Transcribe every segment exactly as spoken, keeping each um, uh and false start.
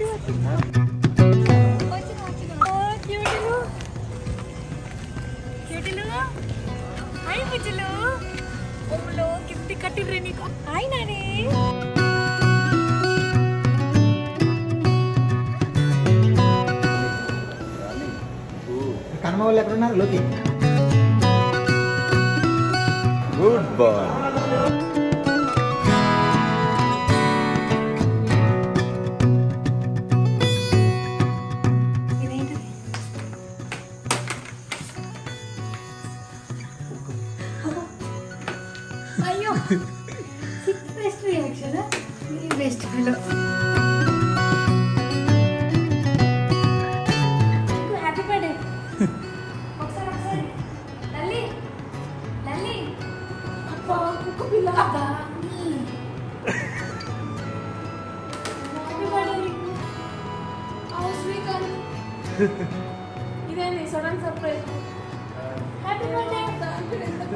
Good boy. Ayo, best reaction, huh? Best fellow. Happy birthday. Even sudden surprise. Happy birthday! Happy birthday!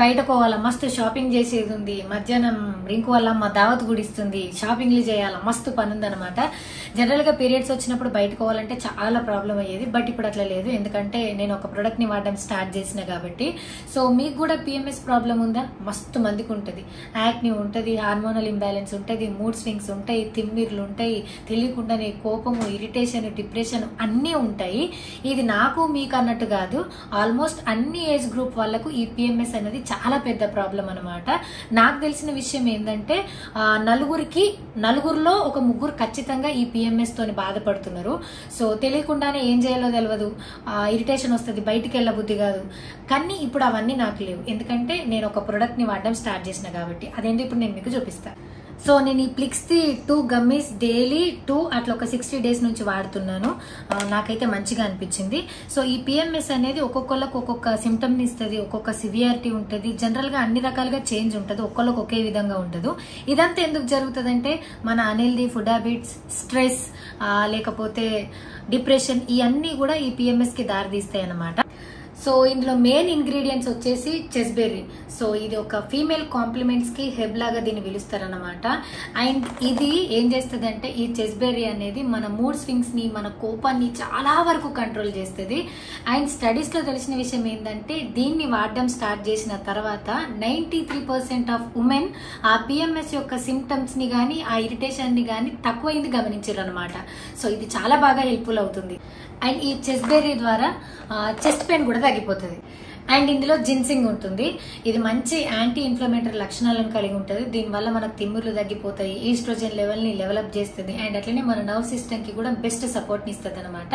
Baitakoala must shopping Jayasundi, Majanam, Rinkuala, Madavat Gudistundi, shopping Lijayala, must to Panandanamata. General periods of Chinapur Baitakoala and Chala problem, but Ipatla in the country and a product Nimadam start Jays Nagavati. So me good a P M S problem unda, must to Mandikuntadi, acne untadi, hormonal imbalance untadi, mood swings untai, Timir luntai, Tilikundani, Kopamu, irritation, depression, Anni untai, Idinaku me Karnatagadu, almost Anni age group Wallaku, E P M S and the చాలా పెద్ద problem అన్నమాట. నాకు తెలిసిన విషయం ఏందంటే నలుగురికి నలుగురులో ఒక ముగ్గురు ఖచ్చితంగా ఈ P M S తోని బాధపడుతున్నారు. సో తెలియకుండానే ఏం చేయాలో తెలియదు. ఇరిటేషన్ వస్తది బయటికి వెళ్ళ బుద్ధి కాదు. కానీ ఇప్పుడు అవన్నీ నాకు లేవు. ఎందుకంటే నేను ఒక ప్రొడక్ట్ ని వాడడం స్టార్ట్ చేసిన కాబట్టి. అదేంటి ఇప్పుడు నేను మీకు చూపిస్తా. సో నేను ఈ Plix the two gummies daily two అట్లా ఒక sixty days నుంచి వాడుతున్నాను. నాకైతే మంచిగా అనిపిస్తుంది. సో ఈ P M S అనేది ఒక్కొక్కలకు ఒక్కొక్క సింప్టమ్ ని ఇస్తది, ఒక్కొక్క సివియారిటీ ఉంటది. జనరల్ గా అన్ని రకాలుగా చేంజ్ ఉంటది. ఒక్కొక్కలకు ఒకే విధంగా ఉండదు. ఇదంతా ఎందుకు జరుగుతదంటే మన unhealthy food habits, stress, లేకపోతే డిప్రెషన్ ఇవన్నీ కూడా ఈ P M S కి దారి తీస్తాయి అన్నమాట. So, the main ingredients are chestberry. So, this is a female compliments ki heblaga dini vilustaranamata. And this is chestberry anedi mana mood swings ni mana kopanni chaala varaku control chestadi. And studies lo telisina vishayam endante deenni vaadam start chesina tarvata ninety-three percent of women aa P M S yokka symptoms ni gaani aa irritation ni gaani takkuvaindi gamanincharanamata. So, idi chaala baaga helpful avutundi. And ee chestberry dwara chest pain kuda తగ్గిపోతది. And ఇందులో ginseng ఉంటుంది. ఇది మంచి anti inflammatory లక్షణాలను కలిగి ఉంటుంది. దీని వల్ల మనకు తిమ్మిర్లు తగ్గిపోతాయి, ఈస్ట్రోజన్ లెవెల్ ని లెవెల్ అప్ చేస్తుంది. అండ్ అట్లనే మన నర్వ్ సిస్టమ్ కి కూడా బెస్ట్ సపోర్ట్ ని ఇస్తది అన్నమాట.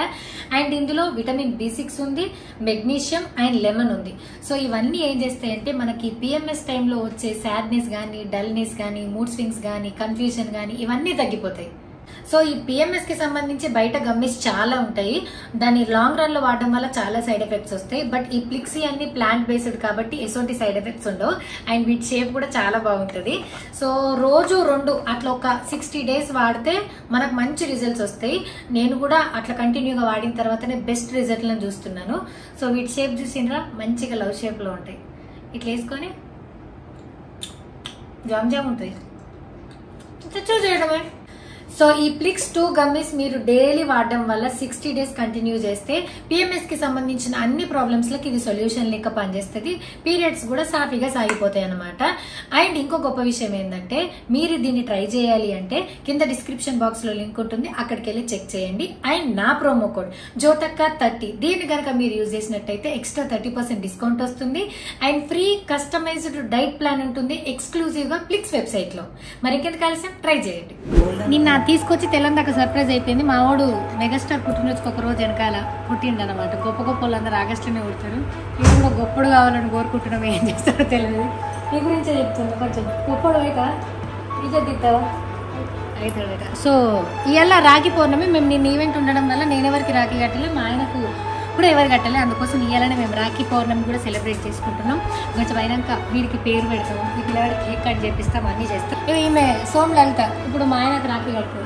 అండ్ ఇందులో విటమిన్ B six ఉంది, మెగ్నీషియం అండ్ లెమన్ ఉంది. సో ఇవన్నీ ఏం చేస్తాయంటే మనకి P M S టైం లో వచ్చే సాడ్నెస్ గాని, డల్నెస్ గాని, మూడ్ స్వింగ్స్ గాని, కన్ఫ్యూజన్ గాని ఇవన్నీ తగ్గిపోతాయి. సో ఈ P M S కి సంబంధించి బయట గమ్మిస్ చాలా ఉంటాయి. దాని లాంగ్ రన్ లో వాడడం వల్ల చాలా సైడ్ ఎఫెక్ట్స్ వస్తాయి. బట్ ఈ Plix అన్ని ప్లాంట్ బేస్డ్ కాబట్టి ఎసోటి సైడ్ ఎఫెక్ట్స్ ఉండవు. అండ్ వీటి షేప్ కూడా చాలా బాగుంటుంది. సో రోజు రెండు అట్లా ఒక సిక్స్టీ డేస్ వాడితే మనకు మంచి రిజల్ట్స్ వస్తాయి. నేను కూడా అట్లా కంటిన్యూగా వాడిన తర్వాతనే బెస్ట్ రిజల్ట్లను చూస్తున్నాను. సో వీటి షేప్ చూసినరా మంచిగా లవ్ షేప్ లో ఉంటాయి. ఇట్లా వేసుకొని జామ్ జామ్ ఉంటుంది. స్ట్రెచ్ చేయడమే. సో ఈ ప్లిక్స్ టూ గమ్మీస్ మీరు డైలీ వాడడం వల్ల సిక్స్టీ డేస్ కంటిన్యూ చేస్తే పిఎంఎస్ కి సంబంధించిన అన్ని ప్రాబ్లమ్స్ లకి ఇది సొల్యూషన్ లెక్క పనిచేస్తుంది. పీరియడ్స్ కూడా సాఫీగా సాగిపోతాయి అనమాట. అండ్ ఇంకో గొప్ప విషయం ఏంటంటే, మీరు దీన్ని ట్రై చేయాలి అంటే కింద డిస్క్రిప్షన్ బాక్స్ లో లింక్ ఉంటుంది, అక్కడికి వెళ్ళి చెక్ చేయండి. అండ్ నా ప్రోమో కోడ్ జ్యోతక్క థర్టీ, దీన్ని కనుక మీరు యూజ్ చేసినట్టయితే ఎక్స్ట్రా థర్టీ పర్సెంట్ డిస్కౌంట్ వస్తుంది. And free customized diet plan ఉంటుంది ఎక్స్క్లూజివ్ గా ప్లిక్స్ వెబ్సైట్ లో. మరి ఇంకెందుకు కలిసాం, ట్రై చేయండి. నిన్న తీసుకొచ్చి తెలంగాణకు సర్ప్రైజ్ అయిపోయింది. మా వాడు మెగాస్టార్ పుట్టినరోజుకి ఒక రోజు వెనకాల పుట్టిండు అనమాట. గొప్ప గొప్ప వాళ్ళందరూ ఆగస్టులోనే పుడతారు. ఇది కూడా గొప్పడు కావాలని కోరుకుంటున్నాం, ఏం చేస్తారో తెలియదు. మీ గురించే చెప్తుంది, కొంచెం గొప్పడు అయితే ఇద్దరు అవుతాడట. సో ఇవాళ రాఖీ పౌర్ణమి. మేము నిన్న ఈవెంట్ ఉండడం వల్ల నేను ఎవరికి రాఖీ కట్టలే, మా ఆయనకు కూడా ఎవరు కట్టాలి, అందుకోసం ఇవ్వాలని మేము రాఖీ పౌర్ణమి కూడా సెలబ్రేట్ చేసుకుంటున్నాం. కొంచెం అయినాక వీడికి పేరు పెడతాం, ఈ పిల్లవాడి కేక్ కట్ చేపిస్తాం, అన్నీ చేస్తాం. ఈమె సోమ్ లలిత ఇప్పుడు మా ఆయనకు రాఖీ కట్టు.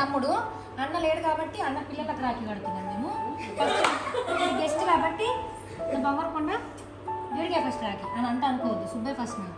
తమ్ముడు అన్న లేడు కాబట్టి అన్న పిల్లలకు రాఖీ కడుతున్నాం మేము. ఫస్ట్ గెస్ట్ కాబట్టి బొమ్మరకొండ వీడికే ఫస్ట్ రాఖీ అని అంతా అనుకోవద్దు. సుబ్బయ్య ఫస్ట్ నాకు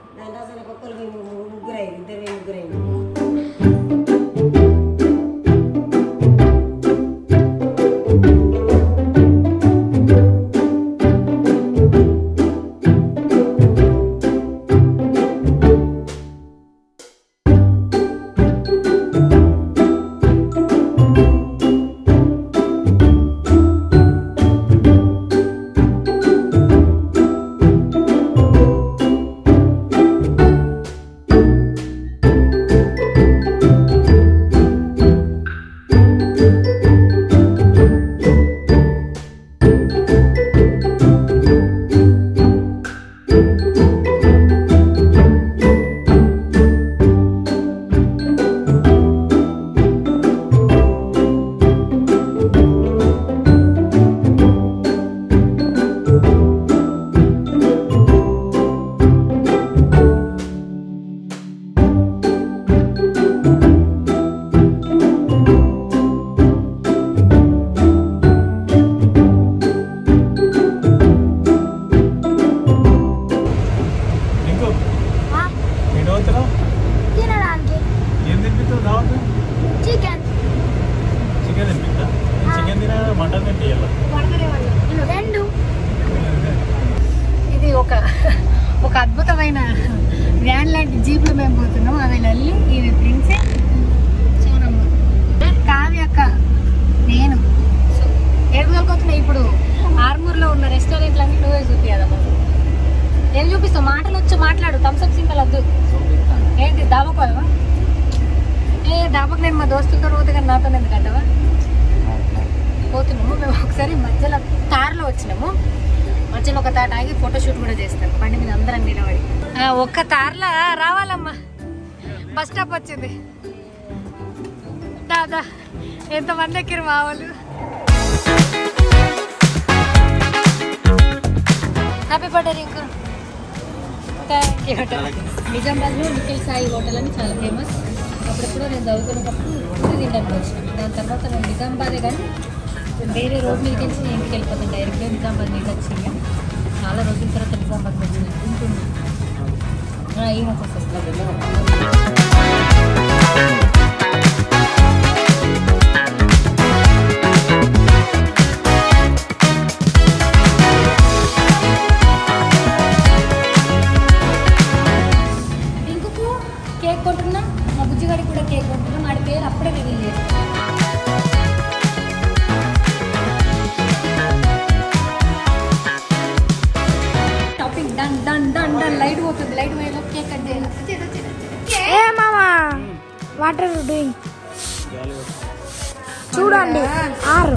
ఫోటోషూట్ కూడా చేస్తాను బండి మీద అందరం నిలబడి. ఒక్క తార్లా రావాలమ్మా, బస్ స్టాప్ వచ్చింది. దాదా ఎంతమంది ఎక్కిరు మావాళ్ళు. Happy birthday Rinku. Thank you. నిజామాబాద్లో నిఖిల్ సాయి హోటల్ అని చాలా ఫేమస్. అప్పుడప్పుడు నేను చదువుకున్నప్పుడు తినడానికి వచ్చినాను. దాని తర్వాత నేను నిజామాబాదే కానీ వేరే రోడ్ మీదకి వచ్చి నేను ఇంటికి వెళ్ళిపోతాను డైరెక్ట్గా. నిజామాబాద్ మీకు వచ్చింది చాలా రోజుల తర్వాత నిజామాబాద్ వచ్చింది ఉంటుంది. ఏమొక లేకుండా మన పేరు అప్పుడే రివీల్ చేస్తాం. Topping done done done done light పోతుంది. లైట్ పోయేలా కేక్ కట్ చేయాలి. ఏ మామా వాట్ ఆర్ యు డూయింగ్? చూడండి ఆరు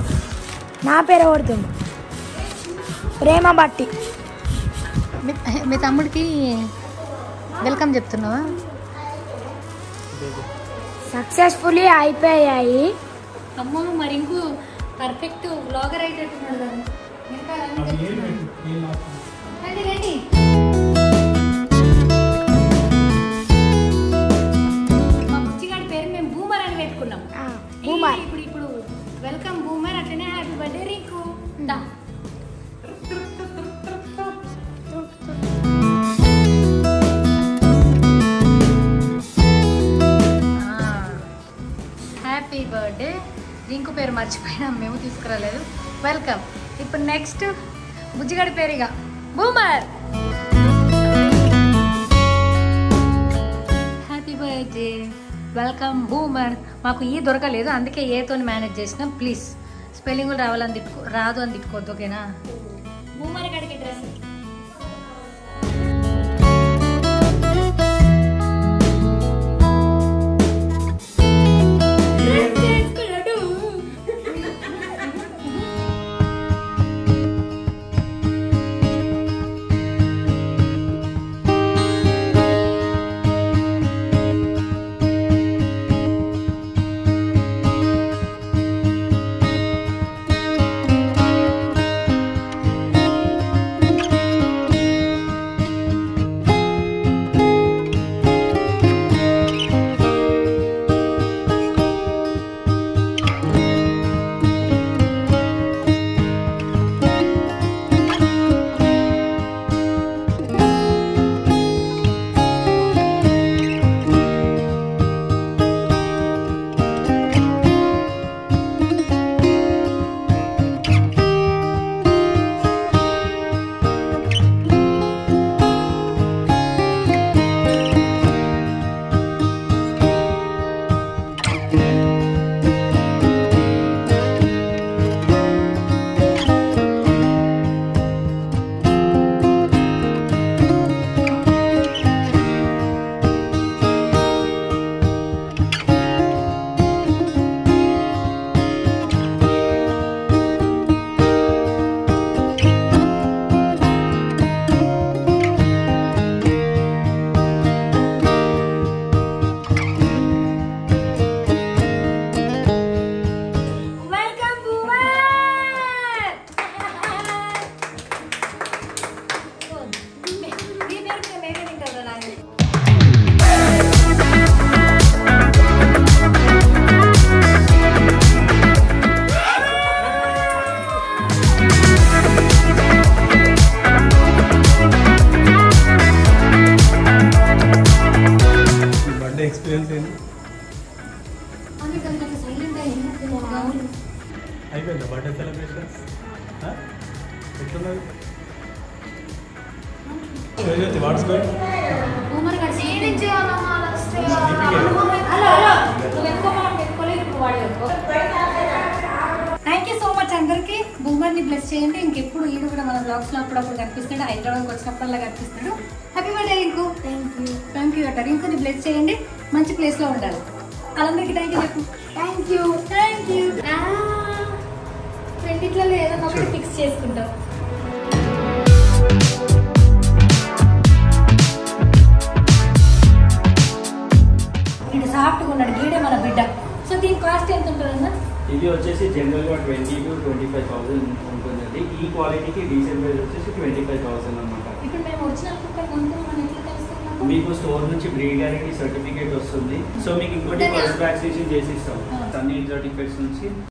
నా పేరు కొడుతుంది ప్రేమ బట్టి. మీ తమ్ముడికి వెల్కమ్ చెప్తున్నావా? సక్సెస్ఫుల్లీ అయిపోయాయి. అమ్మ మరి ఇంకో పర్ఫెక్ట్ బ్లాగర్ అయ్యేటట్టున్నాడు. ఇంకా రండి రండి. మా ముచ్చిగాడి పేరు మేము బూమర్ అని పెట్టుకున్నాం. బూమర్ ఇప్పుడు ఇప్పుడు వెల్కమ్ బూమర్ అట్లనే happy birthday Rinku. Happy birthday Rinku పేరు మర్చిపోయినాం మేము, తీసుకురాలేదు. వెల్కమ్. ఇప్పుడు నెక్స్ట్ బుజ్జిగడి పేరుగా Boomer. Happy birthday welcome Boomer. మాకు ఈ దొరకలేదు అందుకే ఏతో మేనేజ్ చేసినాం. ప్లీజ్ స్పెల్లింగ్ రావాలని తిట్టుకో, రాదు అని తిట్టుకోవద్దు, ఓకేనా? బూమర్ గడికి డ్రెస్ చేయండి. ఇంకెప్పుడు ఈడు కూడా మన బ్లాగ్స్ లో అప్పుడప్పుడు కనిపిస్తున్నాడు, హైదరాబాద్కి వచ్చినప్పుడల్లా కనిపిస్తున్నాడు. Happy birthday Rinku. Thank you thank you అంటారు. ఇంకొన్ని బ్లెస్ చేయండి, మంచి ప్లేస్ లో ఉండాలి. వాళ్ళందరికీ థ్యాంక్ యూ చెప్పు. Thank you thank you. రెండిట్లలో ఏదైనా ఒకటి ఫిక్స్ చేసుకుంటాం. వీడు సాఫ్ట్గా ఉన్నాడు, గీడే మన బిడ్డ. సో దీని కాస్ట్ ఎంత ఉంటుందన్నా? ఇది వచ్చేసి జనరల్గా twenty two twenty five thousand ఉంటుందండి. ఈ క్వాలిటీకి రీసెంట్ ప్రైస్ వచ్చేసి ట్వంటీ ఫైవ్ థౌసండ్ అనమాట. మీకు స్టోర్ నుంచి బ్రీడ్ గ్యారెంటీ సర్టిఫికేట్ వస్తుంది. సో మీకు ఇంకోటి ఫస్ట్ వ్యాక్సినేషన్ చేసి ఇస్తాం అన్ని ఇన్సర్టిఫికేట్స్ నుంచి.